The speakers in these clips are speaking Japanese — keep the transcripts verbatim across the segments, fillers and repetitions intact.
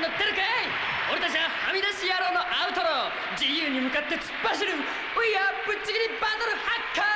乗ってるかい。俺たちははみ出し野郎のアウトロー、自由に向かって突っ走る We are ぶっちぎりバトルハッカー。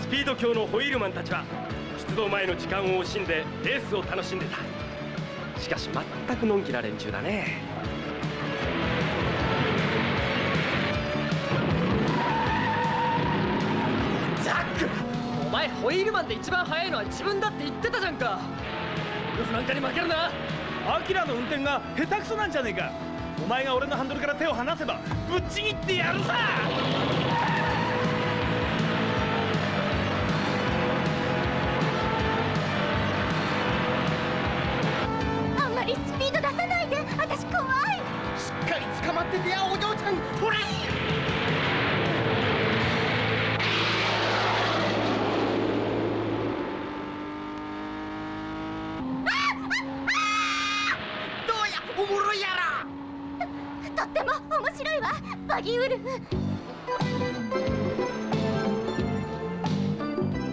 スピード強のホイールマンたちは出動前の時間を惜しんでレースを楽しんでた。しかし全くのんきな連中だね。ジャック、お前ホイールマンで一番速いのは自分だって言ってたじゃんか。ルフなんかに負けるな。アキラの運転が下手くそなんじゃねえか。お前が俺のハンドルから手を離せばぶっちぎってやるさ。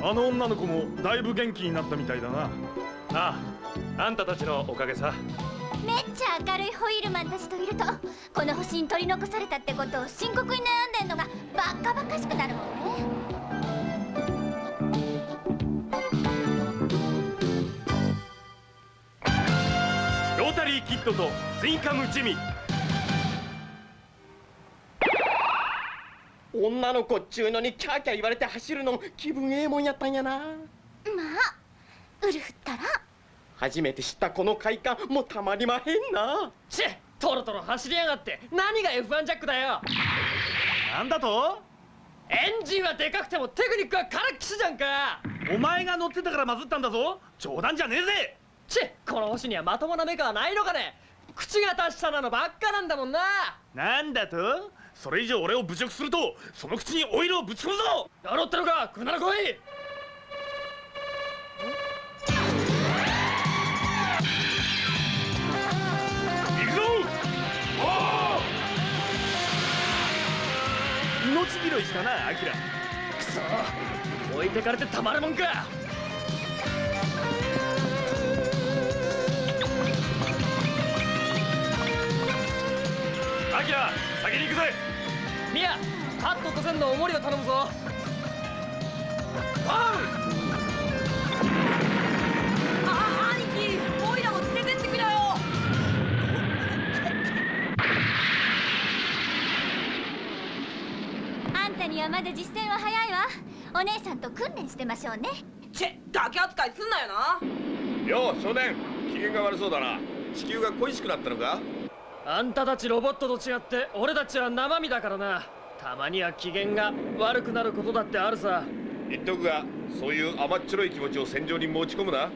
あの女の子もだいぶ元気になったみたいだな。ああ、あんたたちのおかげさ。めっちゃ明るいホイールマンたちといると、この星に取り残されたってことを深刻に悩んでんのがバッカバカしくなるもんね。ロータリーキッドとツインカムジミー。女の子っちゅうのにキャーキャー言われて走るの気分ええもんやったんやな。まあウルフったら初めて知ったこの快感もうたまりまへんな。チェッ、トロトロ走りやがって。何が エフワン ジャックだよ。なんだと。エンジンはでかくてもテクニックはからっきしじゃんか。お前が乗ってたからまずったんだぞ。冗談じゃねえぜ。チェッ、この星にはまともなメカはないのかね。口が達者なのばっかなんだもんな。なんだと。それ以上俺を侮辱するとその口にオイルをぶち込むぞ。やろってのか、くなら来い。行くぞ。おお、命拾いしたなアキラ。くそ、置いてかれてたまるもんか。アキラ、先に行くぜ。ミヤ、カットとせんのおもりを頼むぞ。パウ。あ、兄貴、オイラも連れてってくれよ。あんたにはまだ実践は早いわ。お姉さんと訓練してましょうね。チェ、だけ扱いすんなよな。よう、少年、機嫌が悪そうだな。地球が恋しくなったのか。あんたたちロボットと違って俺たちは生身だからな。たまには機嫌が悪くなることだってあるさ。言っとくが、そういう甘っちょろい気持ちを戦場に持ち込むな。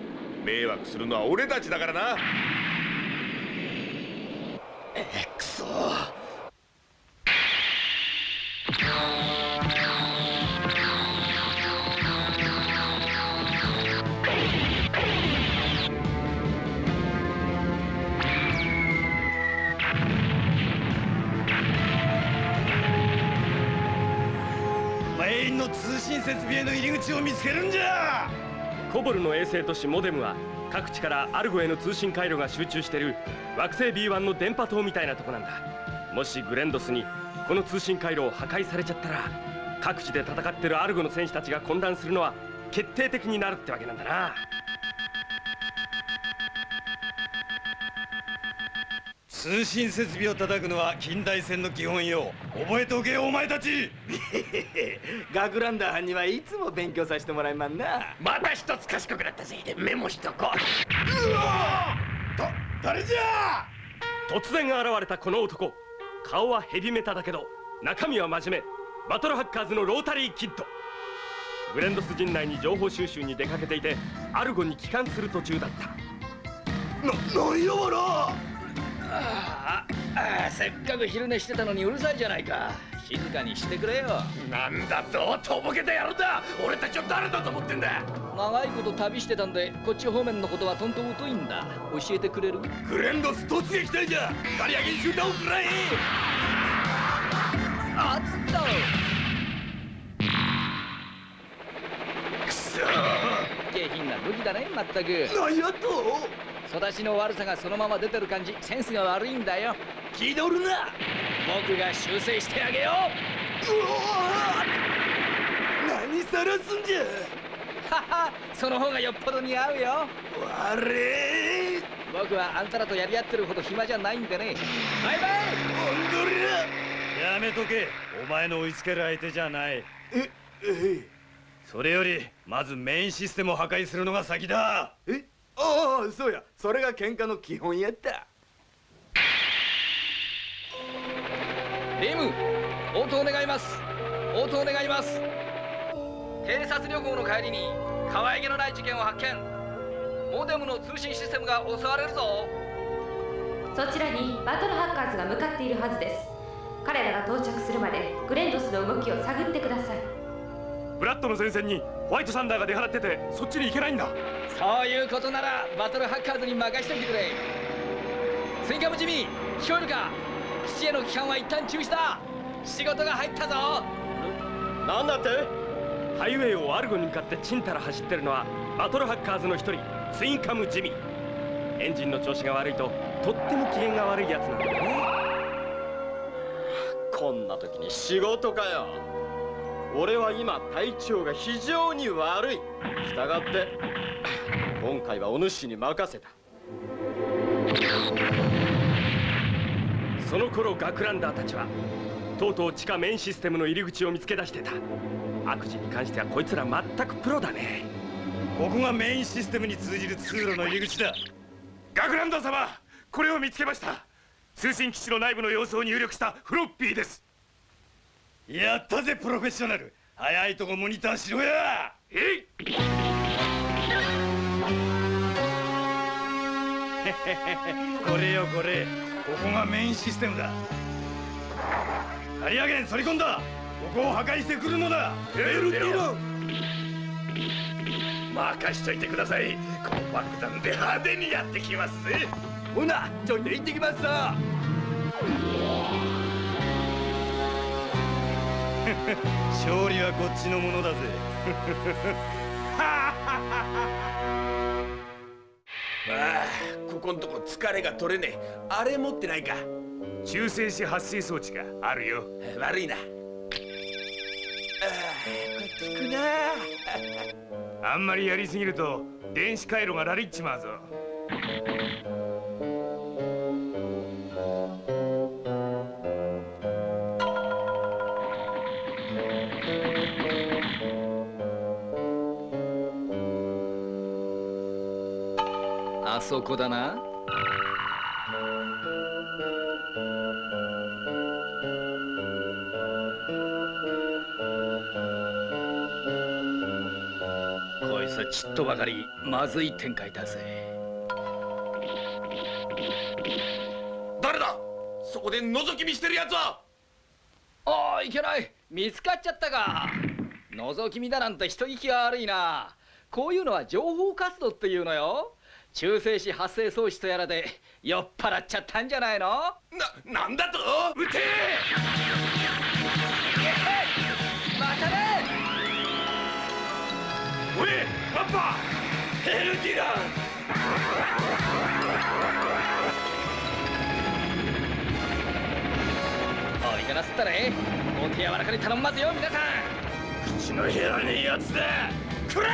迷惑するのは俺たちだからな。えくそ。全員の通信設備への入り口を見つけるんじゃ。コボルの衛星都市モデムは各地からアルゴへの通信回路が集中してる惑星 ビーワン の電波塔みたいなとこなんだ。もしグレンドスにこの通信回路を破壊されちゃったら、各地で戦ってるアルゴの戦士たちが混乱するのは決定的になるってわけなんだな。通信設備を叩くのは近代戦の基本よ。覚えておけよお前たち。学ランダー班にはいつも勉強させてもらいまんな。また一つ賢くなったせいでメモしとこう。うわだ誰じゃ。突然現れたこの男、顔はヘビメタだけど中身は真面目。バトルハッカーズのロータリーキッド。グレンドス陣内に情報収集に出かけていて、アルゴに帰還する途中だった。な、何やわら。ああ、ああ、せっかく昼寝してたのにうるさいじゃないか。静かにしてくれよ。なんだと、とぼけた野郎だ。俺たちを誰だと思ってんだ。長いこと旅してたんで、こっち方面のことはとんと疎いんだ。教えてくれる？グレンドス突撃隊じゃ。狩り上げに集団をくらえ。あっと。くそー。下品な武器だね、まったく。何やと？育ちの悪さがそのまま出てる感じ、センスが悪いんだよ。気取るな。僕が修正してあげよう。うおー、何さらすんじゃ。はは、その方がよっぽど似合うよ。悪い。僕はあんたらとやり合ってるほど暇じゃないんでね。バイバイ。おんどりだ。やめとけ。お前の追いつける相手じゃない。え、えそれよりまずメインシステムを破壊するのが先だ。え、ああ、そうや。それが喧嘩の基本やった。リム、応答願います。応答願います。偵察旅行の帰りに可愛げのない事件を発見。モデムの通信システムが襲われるぞ。そちらにバトルハッカーズが向かっているはずです。彼らが到着するまでグレンドスの動きを探ってください。ブラッドの前線にホワイトサンダーが出払ってて、そっちに行けないんだ。そういうことならバトルハッカーズに任しておいてくれ。スイカムジミー、聞こえるか。基地への帰還は一旦中止だ。仕事が入ったぞ。なんだって。ハイウェイをアルゴに向かってチンタラ走ってるのはバトルハッカーズの一人、スイカムジミー。エンジンの調子が悪いととっても機嫌が悪いやつなんだよね。こんな時に仕事かよ。俺は今体調が非常に悪い。したがって今回はお主に任せた。その頃学ランダーたちはとうとう地下メインシステムの入り口を見つけ出してた。悪事に関してはこいつら全くプロだね。ここがメインシステムに通じる通路の入り口だ。学ランダー様、これを見つけました。通信基地の内部の様子を入力したフロッピーです。やったぜプロフェッショナル。早いとこモニターしろや。えい。これよこれ。ここがメインシステムだ。刈り上げん反り込んだ。ここを破壊してくるのだ。エルティロ。任しといてください。この爆弾で派手にやってきますぜ。ほなちょいと行ってきますぞ。勝利はこっちのものだぜ。ああ、ここんとこ疲れが取れねえ。あれ持ってないか。中性子発生装置があるよ。悪いな。ああ、これ効くな。あんまりやりすぎると電子回路がラリっちまうぞ。あそこだな。こいつはちっとばかりまずい展開だぜ。誰だ。そこで覗き見してるやつは。ああ、いけない。見つかっちゃったか。覗き見だなんて人聞きが悪いな。こういうのは情報活動っていうのよ。中性子発生装置とやらで酔っ払っちゃったんじゃないの。な、なんだと。撃てー。またね。パヘルディラン。おいがなすったらええ、お手柔らかに頼んますよ皆さん。口の減らねえやつだ、くれ。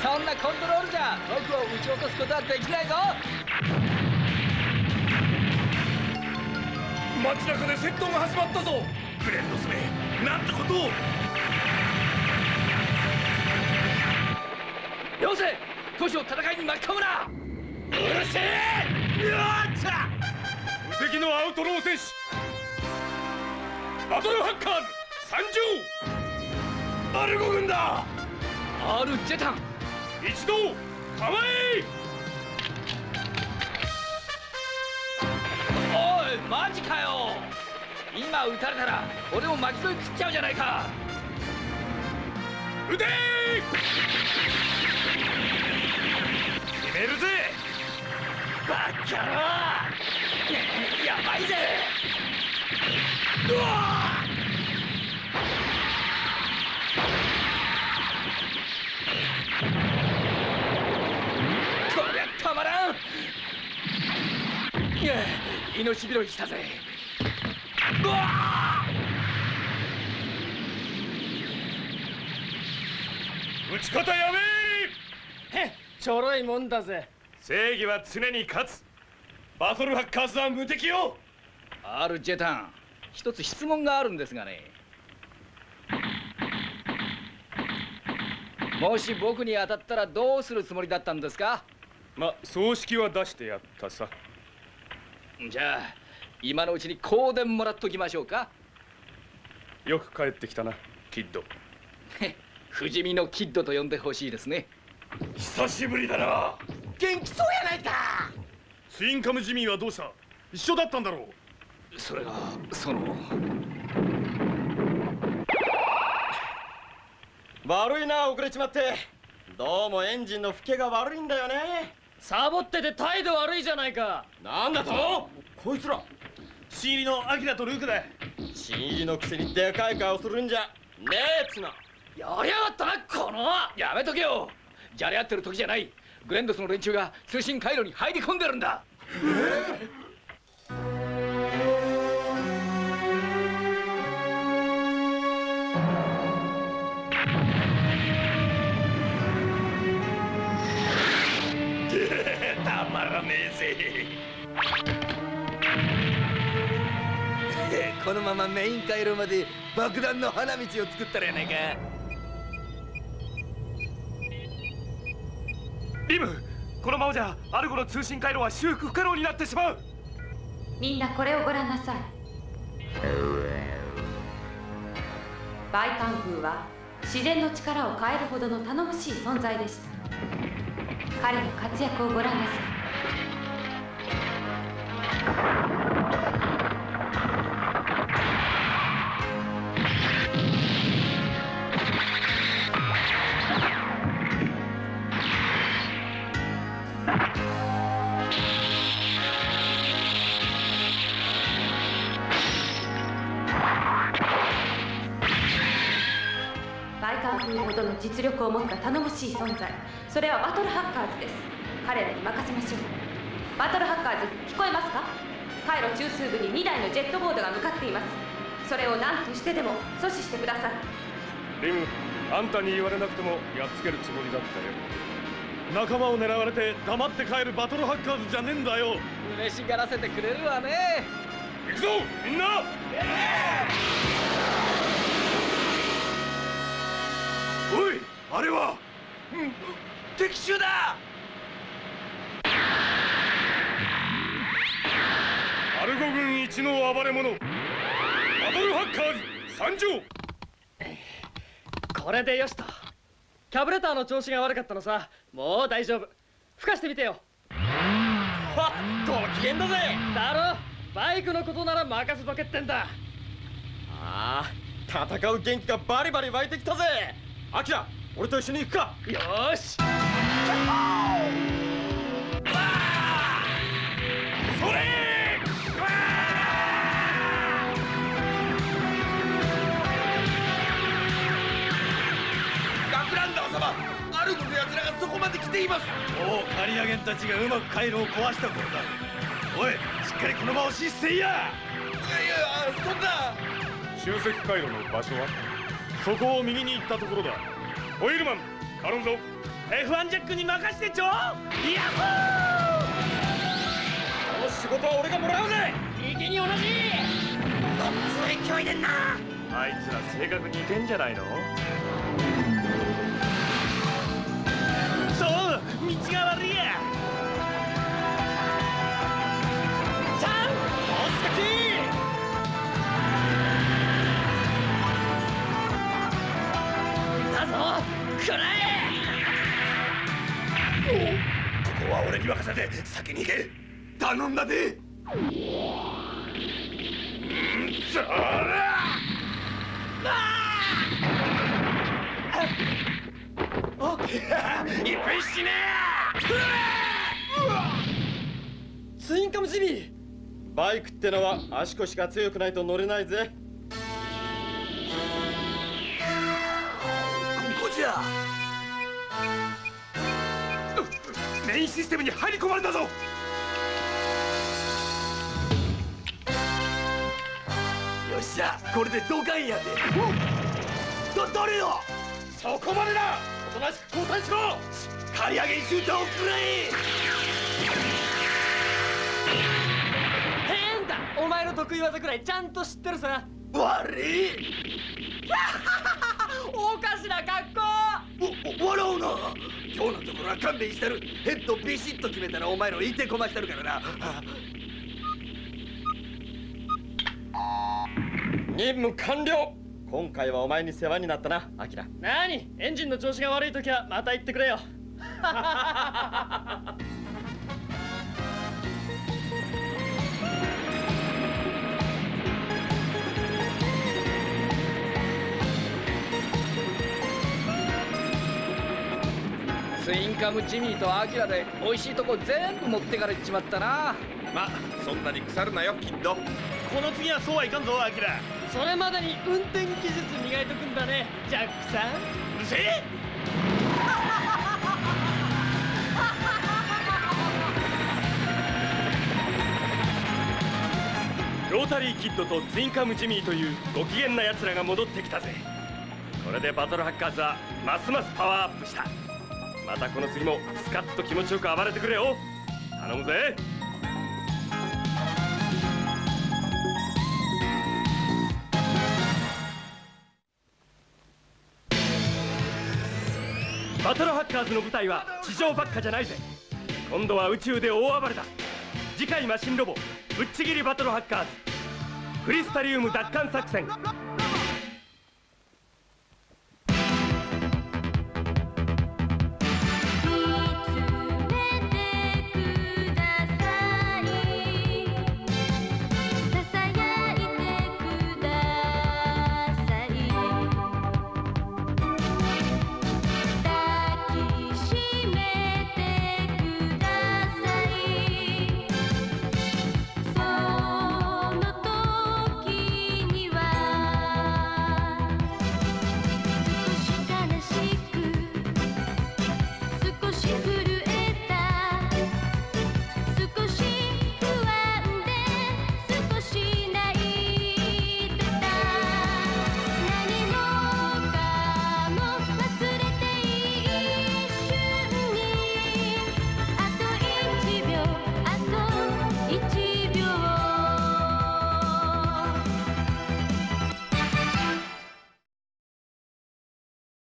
そんなコントロールじゃ僕を撃ち落とすことはできないぞ。街中で窃盗が始まったぞ。グレンドスメ、なんてことを。よせ、都市を戦いに巻き込むな。うるせえ。よっちゃ無敵のアウトロー戦士バトルハッカーズ参上。アルゴ軍だ。アールジェタン、一同構え。おいマジかよ、今撃たれたら俺を巻き添え食っちゃうじゃないか。撃てー。決めるぜバッキャロー。やばいぜ。うわー、こりゃたまらん。いや命拾いしたぜ。うわー、打ち方やべえ。ちょろいもんだぜ。正義は常に勝つ。バトルハッカーズは無敵よ。アールジェタン、一つ質問があるんですがね。もし僕に当たったらどうするつもりだったんですか。ま、葬式は出してやったさ。じゃあ今のうちに香典もらっときましょうか。よく帰ってきたな、キッド。不死身のキッドと呼んでほしいですね。久しぶりだな。元気そうやないか。ツインカムジミーはどうした、一緒だったんだろう。それがその悪いな、遅れちまって。どうもエンジンのフケが悪いんだよね。サボってて態度悪いじゃないか。なんだとこいつら。新入りのアキラとルークだ。新入りのくせにでかい顔するんじゃねえっつの。やりやがったなこの。やめとけよ、じゃれ合ってる時じゃない。グレンドスの連中が通信回路に入り込んでるんだ。えーたまらねえぜ。このままメイン回路まで爆弾の花道を作ったらやないか。リム、このままじゃアルゴの通信回路は修復不可能になってしまう。みんなこれをご覧なさい。バイカンフーは自然の力を変えるほどの頼もしい存在でした。彼の活躍をご覧なさい。バイカン風ほどの実力を持った頼もしい存在、それはバトルハッカーズです。彼らに任せましょう。バトルハッカーズ、聞こえますか。カイロ中枢部ににだいのジェットボードが向かっています。それを何としてでも阻止してください。リム、あんたに言われなくてもやっつけるつもりだったよ。仲間を狙われて黙って帰るバトルハッカーズじゃねえんだよ。嬉しがらせてくれるわね。行くぞみんな。えー、おいあれは、うん敵襲だ。アルゴ軍一の暴れ者バトルハッカーズ参上。これでよしと。キャブレターの調子が悪かったのさ。もう大丈夫、吹かしてみてよ。はっ、ご機嫌だぜ。だろ、バイクのことなら任せとけってんだ。ああ、戦う元気がバリバリ湧いてきたぜ。アキラ、俺と一緒に行くか。よーし。それそこまで来ています。もう刈り上げんたちがうまく回路を壊した頃だ。おい、しっかりこの場を失せや。いやいや、そんな。集積回路の場所はそこを右に行ったところだ。ホイールマン、アロンゾ、エフワン ジャックに任せてちょ。ヤッホー。この仕事は俺がもらうぜ。池に同じ。どっつい勢いでんな。あいつら性格似てんじゃないの？道が悪いや。ちゃん、おつかき。だぞ、くらえ。お、ここは俺に任せて、先に行け。頼んだで。そら。ああ。いっぺん死ねえ。ツインカムジミー、バイクってのは足腰が強くないと乗れないぜ。ここじゃ。メインシステムに入り込まれたぞ。よっしゃ、これでドカンやで。ど、どれよ。そこまでだ。おとなしく降参しろ。刈り上げにシューターをくらえ。変だ、お前の得意技くらいちゃんと知ってるさ。悪い。おかしな格好。お、笑うな。今日のところは勘弁したる。ヘッドビシッと決めたらお前のいてこましたるからな。任務完了。今回はお前に世話になったな、アキラ。なに、エンジンの調子が悪いときはまた言ってくれよ。ツインカムジミーとアキラで美味しいとこ全部持ってかれちまったな。まあ、そんなに腐るなよ、キッド。この次はそうはいかんぞ、アキラ。それまでに運転技術磨いとくんだね、ジャックさん。うるせえ。ロータリーキッドとツインカムジミーというご機嫌なやつらが戻ってきたぜ。これでバトルハッカーズはますますパワーアップした。またこの次もスカッと気持ちよく暴れてくれよ。頼むぜ。バトルハッカーズの舞台は地上ばっかじゃないぜ。今度は宇宙で大暴れだ。次回マシンロボぶっちぎりバトルハッカーズ、クリスタリウム奪還作戦。